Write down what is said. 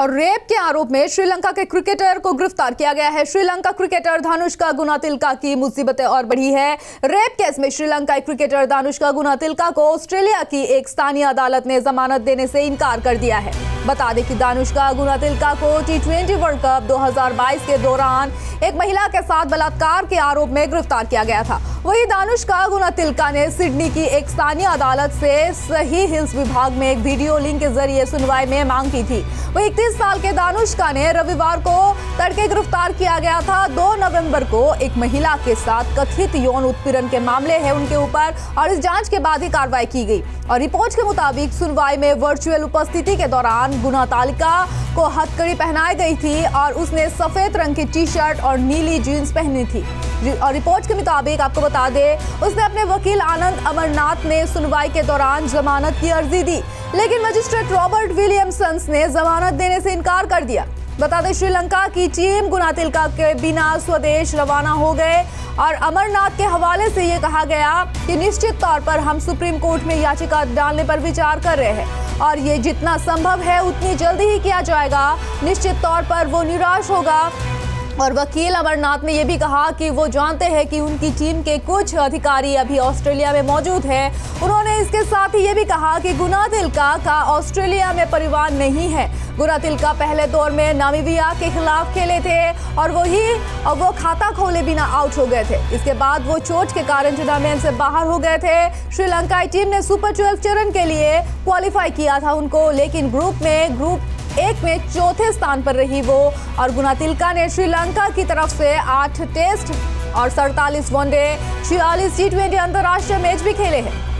और रेप के आरोप में श्रीलंका के क्रिकेटर को गिरफ्तार किया गया है। श्रीलंका क्रिकेटर धानुष्का गुनातिल्का की मुसीबतें और बढ़ी है। रेप केस में श्रीलंकाई क्रिकेटर धानुष्का गुनातिल्का को ऑस्ट्रेलिया की एक स्थानीय अदालत ने जमानत देने से इनकार कर दिया है। बता दें कि धानुष्का गुनातिल्का को T20 वर्ल्ड कप 2022 के दौरान एक महिला के साथ बलात्कार के आरोप में गिरफ्तार किया गया था। वहीं धानुष्का गुनातिल्का ने सिडनी की एक स्थानीय अदालत से सही हिल्स विभाग में एक वीडियो लिंक के जरिए सुनवाई में मांग की थी। वही 21 साल के धानुष्का ने रविवार को तड़के गिरफ्तार किया गया था। 2 नवंबर को एक महिला के साथ कथित यौन उत्पीड़न के मामले हैं उनके ऊपर और इस जांच के बाद ही कार्रवाई की गई। और रिपोर्ट के मुताबिक सुनवाई में वर्चुअल उपस्थिति के दौरान गुनातिल्का को हथकड़ी पहनाई गई थी और उसने सफेद रंग की T-शर्ट और नीली जीन्स पहनी थी। और रिपोर्ट के मुताबिक आपको बता दें उसने अपने वकील आनंद अमरनाथ ने सुनवाई के दौरान जमानत की अर्जी दी, लेकिन मजिस्ट्रेट रॉबर्ट विलियमसन ने जमानत देने से इनकार कर दिया। बता दें श्रीलंका की टीम गुनातिल्का के बिना स्वदेश रवाना हो गए और अमरनाथ के हवाले से ये कहा गया कि निश्चित तौर पर हम सुप्रीम कोर्ट में याचिका डालने पर विचार कर रहे हैं और ये जितना संभव है उतनी जल्दी ही किया जाएगा। निश्चित तौर पर वो निराश होगा। और वकील अमरनाथ ने यह भी कहा कि वो जानते हैं कि उनकी टीम के कुछ अधिकारी अभी ऑस्ट्रेलिया में मौजूद हैं। उन्होंने इसके साथ ही ये भी कहा कि गुनातिल्का का ऑस्ट्रेलिया में परिवार नहीं है। गुनातिल्का पहले दौर में नामीबिया के खिलाफ खेले थे और वो खाता खोले बिना आउट हो गए थे। इसके बाद वो चोट के कारण टूर्नामेंट से बाहर हो गए थे। श्रीलंकाई टीम ने सुपर 12 चरण के लिए क्वालिफाई किया था उनको, लेकिन ग्रुप 1 में चौथे स्थान पर रही वो। और गुनातिल्का ने श्रीलंका की तरफ से 8 टेस्ट और 47 वनडे, 46 T20 अंतर्राष्ट्रीय मैच भी खेले हैं।